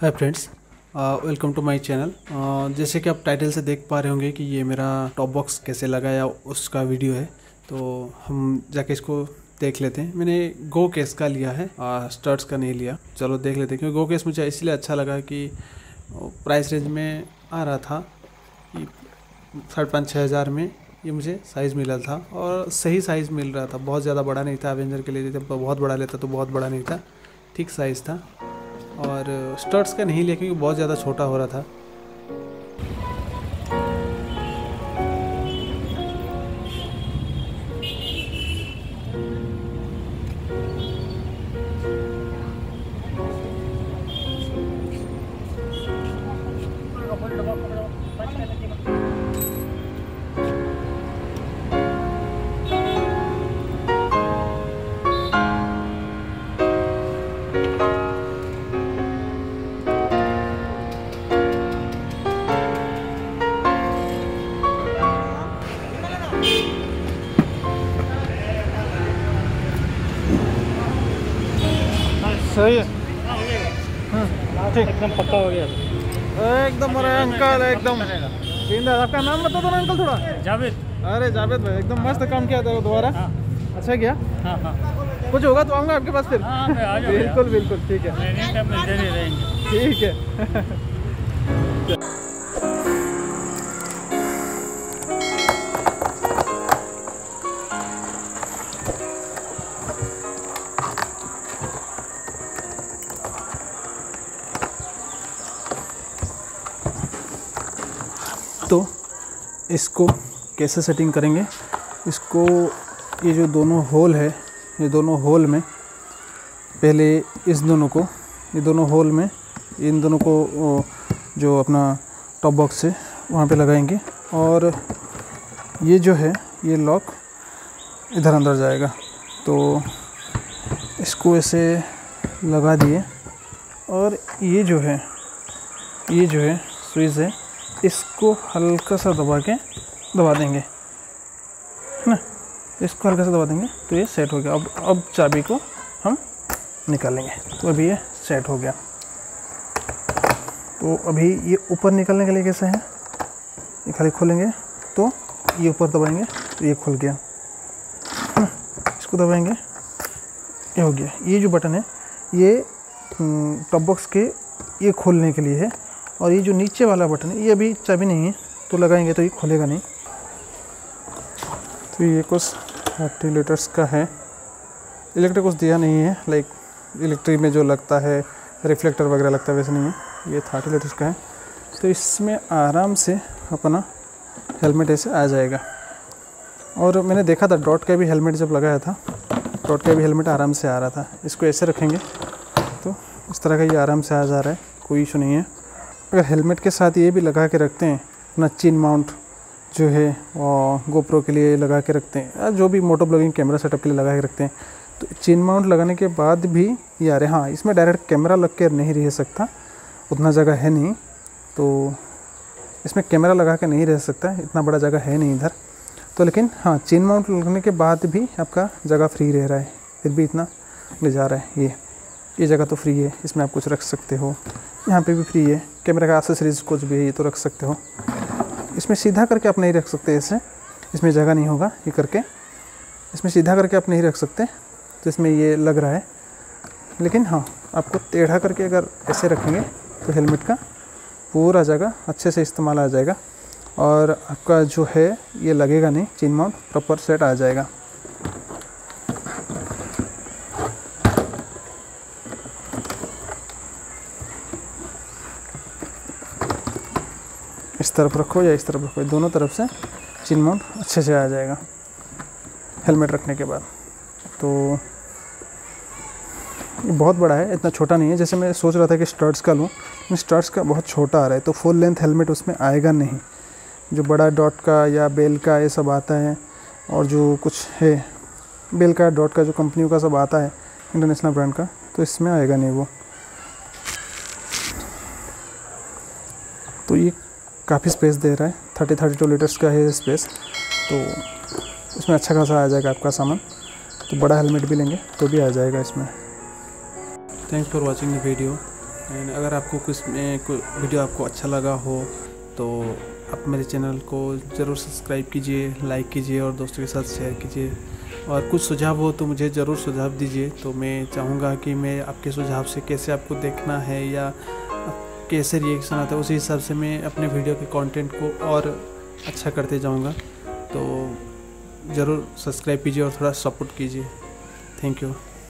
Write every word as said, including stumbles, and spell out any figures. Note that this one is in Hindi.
Hi friends, welcome to my channel. जैसे कि आप टाइटल से देख पा रहे होंगे कि ये मेरा टॉप बॉक्स कैसे लगाया उसका वीडियो है, तो हम जाके इसको देख लेते हैं। मैंने कोओकेस का लिया है, स्टड्स का नहीं लिया। चलो देख लेते हैं, क्योंकि कोओकेस मुझे इसलिए अच्छा लगा कि प्राइस रेंज में आ रहा था कि साढ़े पाँच छः हज़ार में ये मुझे साइज़ मिला था और सही साइज़ मिल रहा था। बहुत ज़्यादा बड़ा नहीं था, एवेंजर के लिए जब बहुत बड़ा लेता तो बहुत बड़ा नहीं था, ठीक साइज़ था। और स्टड्स का नहीं लिया क्योंकि बहुत ज़्यादा छोटा हो रहा था। सही है, ठीक, एकदम पक्का हो गया एकदम। अरे अंकल एकदम बिंदास। आपका नाम बता दो ना अंकल थोड़ा। जावेद। अरे जावेद भाई, एकदम मस्त काम किया था दोबारा। हाँ। अच्छा किया। हाँ हाँ, कुछ होगा तो आऊँगा आपके पास फिर। हाँ, बिल्कुल बिल्कुल, ठीक है ठीक है। तो इसको कैसे सेटिंग करेंगे? इसको ये जो दोनों होल है, ये दोनों होल में पहले इस दोनों को, ये दोनों होल में इन दोनों को जो अपना टॉप बॉक्स है वहाँ पे लगाएंगे। और ये जो है ये लॉक इधर अंदर जाएगा, तो इसको ऐसे लगा दिए। और ये जो है ये जो है स्विच है, इसको हल्का सा दबा के दबा देंगे, है ना। इसको हल्का सा दबा देंगे तो ये सेट हो गया। अब अब चाबी को हम निकालेंगे तो अभी ये सेट हो गया। तो अभी ये ऊपर निकलने के लिए कैसे है, ये खाली खोलेंगे तो ये ऊपर दबाएंगे तो ये खुल गया, है ना। इसको दबाएंगे, ये हो गया। ये जो बटन है ये टॉप बॉक्स के ये खोलने के लिए है। और ये जो नीचे वाला बटन है ये अभी चाबी नहीं है, तो लगाएंगे तो ये खोलेगा नहीं। तो ये कुछ थर्टी लीटर्स का है। इलेक्ट्रिक कुछ दिया नहीं है, लाइक इलेक्ट्रिक में जो लगता है रिफ्लेक्टर वगैरह लगता है, वैसे नहीं है। ये थर्टी लीटर्स का है, तो इसमें आराम से अपना हेलमेट ऐसे आ जाएगा। और मैंने देखा था डॉट का भी हेलमेट जब लगाया था, डॉट का भी हेलमेट आराम से आ रहा था। इसको ऐसे रखेंगे तो इस तरह का ये आराम से आ जा रहा है, कोई इशू नहीं है। अगर हेलमेट के साथ ये भी लगा के रखते हैं अपना चिन माउंट जो है गोप्रो के लिए लगा के रखते हैं, जो भी मोटो ब्लॉगिंग कैमरा सेटअप के लिए लगा के रखते हैं, तो चिन माउंट लगाने के बाद भी ये आ रहे। हाँ, इसमें डायरेक्ट कैमरा लग के नहीं रह सकता, उतना जगह है नहीं, तो इसमें कैमरा लगा के नहीं रह सकता, इतना बड़ा जगह है नहीं इधर तो। लेकिन हाँ, चिन माउंट लगने के बाद भी आपका जगह फ्री रह रहा है, फिर भी इतना ले जा रहा है। ये ये जगह तो फ्री है, इसमें आप कुछ रख सकते हो। यहाँ पे भी फ्री है, कैमरा का एक्सेसरीज कुछ भी है ये तो रख सकते हो। इसमें सीधा करके आप नहीं रख सकते, ऐसे इसमें जगह नहीं होगा। ये करके इसमें सीधा करके आप नहीं रख सकते, तो इसमें ये लग रहा है। लेकिन हाँ, आपको टेढ़ा करके अगर ऐसे रखेंगे तो हेलमेट का पूरा जगह अच्छे से इस्तेमाल आ जाएगा। और आपका जो है ये लगेगा नहीं, चिन माउंट प्रॉपर सेट आ जाएगा। इस तरफ रखो या इस तरफ रखो, दोनों तरफ से चिन माउंट अच्छे से आ जाएगा हेलमेट रखने के बाद। तो ये बहुत बड़ा है, इतना छोटा नहीं है। जैसे मैं सोच रहा था कि स्टड्स का लूँ, लेकिन स्टड्स का बहुत छोटा आ रहा है, तो फुल लेंथ हेलमेट उसमें आएगा नहीं। जो बड़ा डॉट का या बेल का ये सब आता है, और जो कुछ है बेल का डॉट का जो कंपनियों का सब आता है इंटरनेशनल ब्रांड का, तो इसमें आएगा नहीं वो। तो ये काफ़ी स्पेस दे रहा है, थर्टी थर्टी टू लीटर्स का है स्पेस, तो उसमें अच्छा खासा आ जाएगा आपका सामान। तो बड़ा हेलमेट भी लेंगे तो भी आ जाएगा इसमें। Thanks for watching the video. And अगर आपको कुछ में कोई वीडियो आपको अच्छा लगा हो तो आप मेरे चैनल को ज़रूर सब्सक्राइब कीजिए, लाइक कीजिए और दोस्तों के साथ शेयर कीजिए। और कुछ सुझाव हो तो मुझे ज़रूर सुझाव दीजिए, तो मैं चाहूँगा कि मैं आपके सुझाव से कैसे आपको देखना है या कैसे रिएक्शन आता है, उसी हिसाब से मैं अपने वीडियो के कंटेंट को और अच्छा करते जाऊँगा। तो ज़रूर सब्सक्राइब कीजिए और थोड़ा सपोर्ट कीजिए। Thank you.